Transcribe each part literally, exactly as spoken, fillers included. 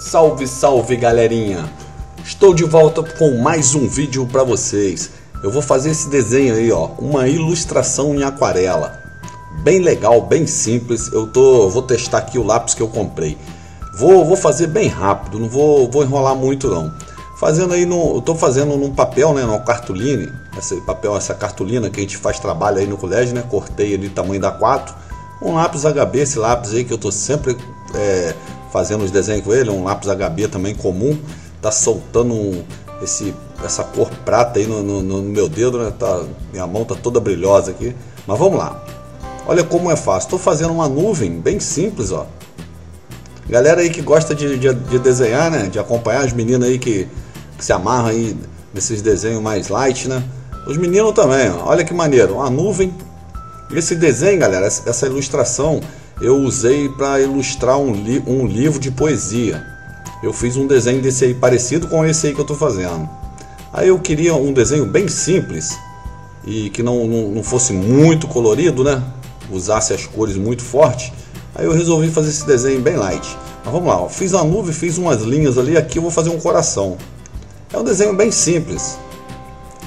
Salve, salve galerinha! Estou de volta com mais um vídeo para vocês. Eu vou fazer esse desenho aí, ó, uma ilustração em aquarela. Bem legal, bem simples. Eu tô, vou testar aqui o lápis que eu comprei. Vou, vou fazer bem rápido, não vou, vou enrolar muito não. Fazendo aí no, eu tô fazendo num papel, né, no cartolina, esse papel, essa cartolina que a gente faz trabalho aí no colégio, né? Cortei ali tamanho da quatro, um lápis agá bê, esse lápis aí que eu tô sempre é, fazendo os desenhos com ele, um lápis agá bê também comum, tá soltando um, esse essa cor prata aí no, no, no meu dedo, né? Tá, minha mão tá toda brilhosa aqui, mas vamos lá. Olha como é fácil. Tô fazendo uma nuvem bem simples, ó. Galera aí que gosta de, de, de desenhar, né? De acompanhar as meninas aí que que se amarra aí nesses desenhos mais light, né? Os meninos também, ó. Olha que maneiro, uma nuvem. Esse desenho, galera, essa ilustração eu usei para ilustrar um, li um livro de poesia. Eu fiz um desenho desse aí parecido com esse aí que eu tô fazendo. Aí eu queria um desenho bem simples e que não, não, não fosse muito colorido, né? Usasse as cores muito forte. Aí eu resolvi fazer esse desenho bem light. Mas vamos lá, ó. Fiz a nuvem, fiz umas linhas ali, aqui eu vou fazer um coração. É um desenho bem simples.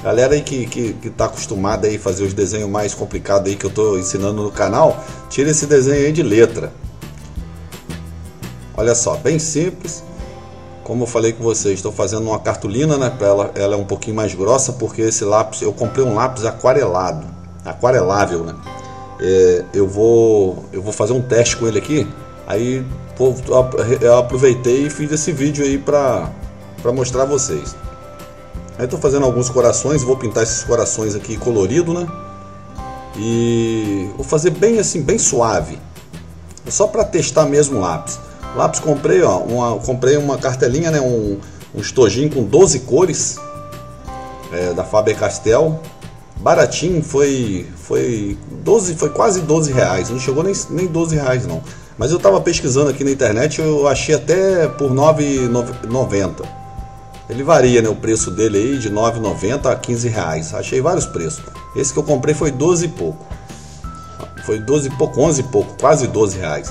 Galera aí que, que, que tá acostumada aí fazer os desenhos mais complicados aí que eu tô ensinando no canal, tira esse desenho aí de letra. Olha só, bem simples. Como eu falei com vocês, estou fazendo uma cartolina, né? Pra ela, ela é um pouquinho mais grossa, porque esse lápis, eu comprei um lápis aquarelado, aquarelável, né? É, eu, vou, eu vou fazer um teste com ele aqui. Aí eu aproveitei e fiz esse vídeo aí pra... para mostrar a vocês. Aí estou fazendo alguns corações, vou pintar esses corações aqui colorido, né? E vou fazer bem assim, bem suave. É só para testar mesmo o lápis. O lápis comprei, ó, uma, comprei uma cartelinha, né? Um, um estojinho com doze cores é, da Faber-Castell. Baratinho, foi foi doze, foi quase doze reais. Não chegou nem nem doze reais não. Mas eu estava pesquisando aqui na internet, eu achei até por nove e noventa. Ele varia, né, o preço dele aí de nove e noventa a quinze reais. Achei vários preços. Esse que eu comprei foi doze e pouco. Foi doze e pouco, onze e pouco, quase doze reais.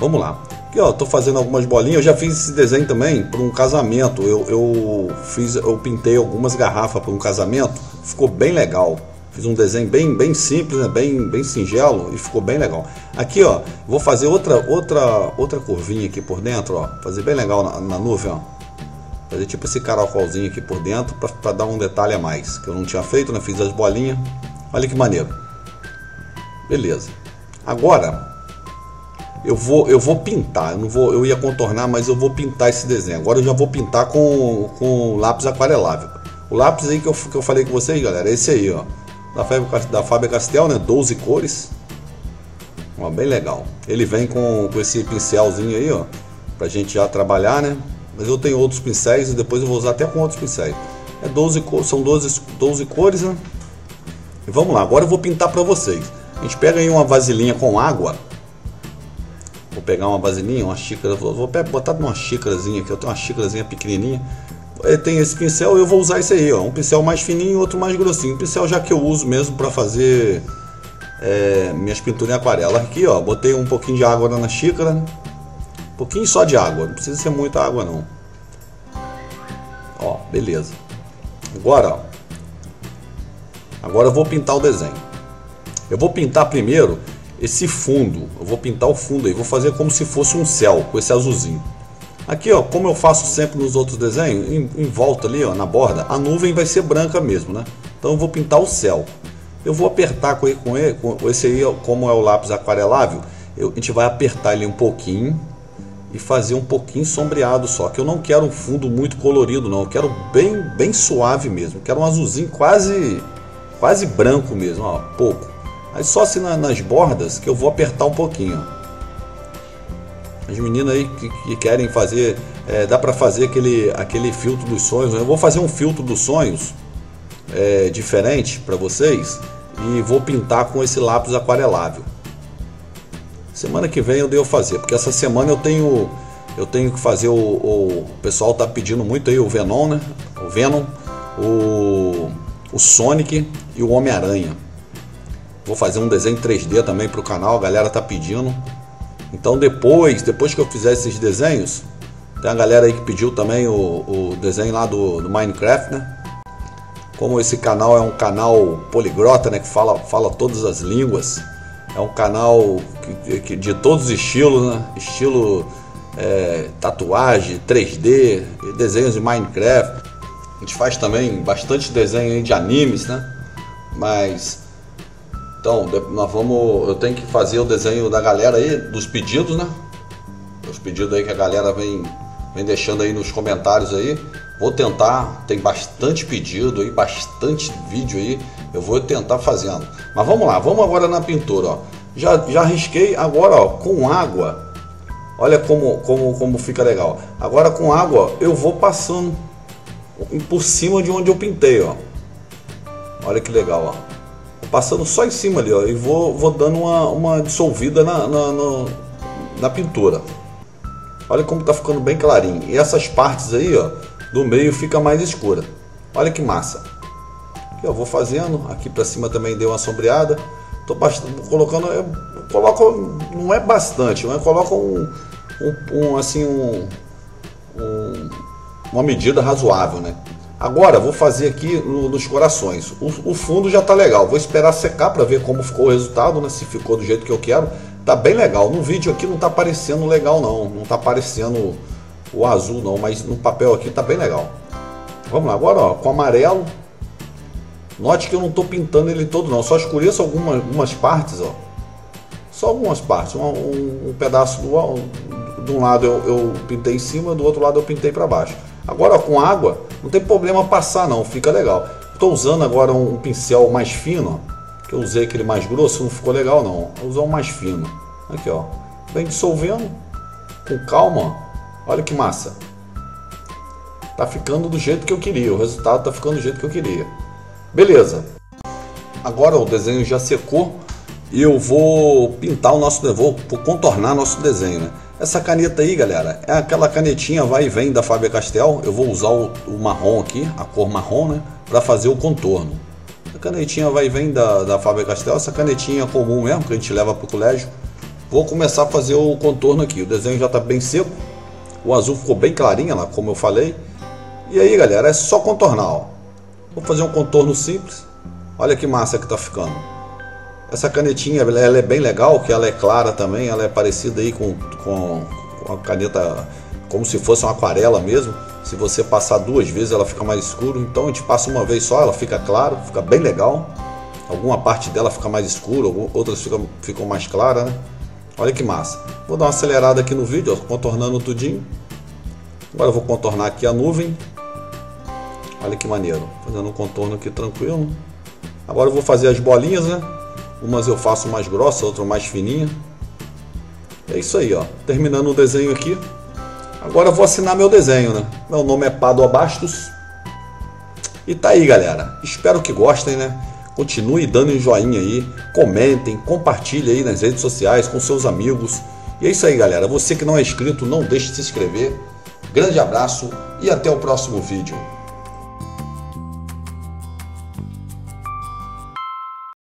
Vamos lá. Aqui, ó, tô fazendo algumas bolinhas. Eu já fiz esse desenho também para um casamento. Eu, eu fiz, eu pintei algumas garrafas para um casamento. Ficou bem legal. Fiz um desenho bem, bem simples, né? bem, bem singelo e ficou bem legal. Aqui, ó, vou fazer outra, outra, outra curvinha aqui por dentro, ó. Fazer bem legal na, na nuvem, ó. Fazer tipo esse caracolzinho aqui por dentro para dar um detalhe a mais, que eu não tinha feito, né? Fiz as bolinhas. Olha que maneiro. Beleza. Agora eu vou eu vou pintar. Eu não vou, eu ia contornar, mas eu vou pintar esse desenho. Agora eu já vou pintar com com lápis aquarelável. O lápis aí que eu que eu falei com vocês, galera, é esse aí, ó, da Faber-Castell, né? doze cores. Ó, bem legal. Ele vem com com esse pincelzinho aí, ó, pra gente já trabalhar, né? Mas eu tenho outros pincéis e depois eu vou usar até com outros pincéis. É doze, são doze, doze cores, né? E vamos lá, agora eu vou pintar para vocês. A gente pega aí uma vasilhinha com água. Vou pegar uma vasilhinha, uma xícara. Vou, vou botar numa xícarazinha aqui. Eu tenho uma xícarazinha pequenininha. Tem esse pincel e eu vou usar esse aí, ó. Um pincel mais fininho e outro mais grossinho. Um pincel já que eu uso mesmo para fazer é, minhas pinturas em aquarela. Aqui, ó, botei um pouquinho de água na xícara, né? Um pouquinho só de água, não precisa ser muita água não. Ó, beleza. Agora, ó, agora eu vou pintar o desenho. Eu vou pintar primeiro esse fundo. Eu vou pintar o fundo aí, vou fazer como se fosse um céu, com esse azulzinho. Aqui, ó, como eu faço sempre nos outros desenhos, em, em volta ali, ó, na borda, a nuvem vai ser branca mesmo, né? Então eu vou pintar o céu. Eu vou apertar com, ele, com, ele, com esse aí, ó, como é o lápis aquarelável, eu, a gente vai apertar ele um pouquinho e fazer um pouquinho sombreado só, que eu não quero um fundo muito colorido não, eu quero bem, bem suave mesmo, eu quero um azulzinho quase, quase branco mesmo, ó, pouco. Aí só assim na, nas bordas que eu vou apertar um pouquinho. As meninas aí que, que querem fazer, é, dá pra fazer aquele, aquele filtro dos sonhos, eu vou fazer um filtro dos sonhos é, diferente pra vocês e vou pintar com esse lápis aquarelável. Semana que vem eu devo fazer, porque essa semana eu tenho eu tenho que fazer o, o, o pessoal tá pedindo muito aí o Venom, né? O Venom, o, o Sonic e o Homem-Aranha. Vou fazer um desenho três dê também pro canal, a galera tá pedindo. Então depois, depois que eu fizer esses desenhos, Tem a galera aí que pediu também o, o desenho lá do, do Minecraft, né? Como esse canal é um canal poligrota, né? Que fala, fala todas as línguas. É um canal que, que, de todos os estilos, né? Estilo é, tatuagem, três D, desenhos de Minecraft. A gente faz também bastante desenho aí de animes, né? Mas... Então, nós vamos... Eu tenho que fazer o desenho da galera aí, dos pedidos, né? Os pedidos aí que a galera vem... Vem deixando aí nos comentários aí. Vou tentar, tem bastante pedido aí, bastante vídeo aí. Eu vou tentar fazendo. Mas vamos lá, vamos agora na pintura, ó. Já, já arrisquei agora, ó, com água. Olha como, como, como fica legal. Agora com água, ó, eu vou passando por cima de onde eu pintei, ó. Olha que legal, ó. Passando só em cima ali, ó. E vou, vou dando uma, uma dissolvida na, na, na, na pintura. Olha como tá ficando bem clarinho. E essas partes aí, ó, do meio fica mais escura. Olha que massa. Aqui, ó, vou fazendo. Aqui para cima também deu uma sombreada. Tô bastante, colocando, eu coloco, não é bastante, mas coloco um, um, um assim, um, um, uma medida razoável, né? Agora vou fazer aqui no, nos corações. O, o fundo já tá legal. Vou esperar secar para ver como ficou o resultado, né? Se ficou do jeito que eu quero. Tá bem legal, no vídeo aqui não tá aparecendo legal não, não tá aparecendo o azul não, mas no papel aqui tá bem legal. Vamos lá, agora ó, com amarelo, note que eu não tô pintando ele todo não, só escureço algumas, algumas partes, ó, só algumas partes, um, um, um pedaço do, de um lado eu, eu pintei em cima, do outro lado eu pintei para baixo. Agora ó, com água, não tem problema passar não, fica legal. Tô usando agora um, um pincel mais fino, ó. Eu usei aquele mais grosso, não ficou legal não. Vou usar o mais fino. Aqui ó, vem dissolvendo com calma, ó. Olha que massa. Tá ficando do jeito que eu queria, o resultado tá ficando do jeito que eu queria. Beleza. Agora o desenho já secou e eu vou pintar o nosso, vou contornar nosso desenho, né? Essa caneta aí, galera, é aquela canetinha vai e vem da Faber-Castell. Eu vou usar o, o marrom aqui, a cor marrom, né, para fazer o contorno. A canetinha vai e vem da, da Faber-Castell, essa canetinha comum mesmo, que a gente leva para o colégio. Vou começar a fazer o contorno aqui, o desenho já está bem seco, o azul ficou bem clarinho lá, como eu falei. E aí galera, é só contornar, ó. Vou fazer um contorno simples, olha que massa que está ficando. Essa canetinha, ela é bem legal, que ela é clara também, ela é parecida aí com, com, com a caneta, como se fosse uma aquarela mesmo. Se você passar duas vezes ela fica mais escura, então a gente passa uma vez só, ela fica clara, fica bem legal. Alguma parte dela fica mais escura, outras ficam, ficam mais claras, né? Olha que massa. Vou dar uma acelerada aqui no vídeo, ó, contornando tudinho. Agora eu vou contornar aqui a nuvem. Olha que maneiro, fazendo um contorno aqui tranquilo. Agora eu vou fazer as bolinhas, né? Umas eu faço mais grossa, outras mais fininha. É isso aí, ó. Terminando o desenho aqui. Agora eu vou assinar meu desenho, né? Meu nome é Pádua Bastos. E tá aí, galera. Espero que gostem, né? Continue dando um joinha aí. Comentem, compartilhem aí nas redes sociais com seus amigos. E é isso aí, galera. Você que não é inscrito, não deixe de se inscrever. Grande abraço e até o próximo vídeo.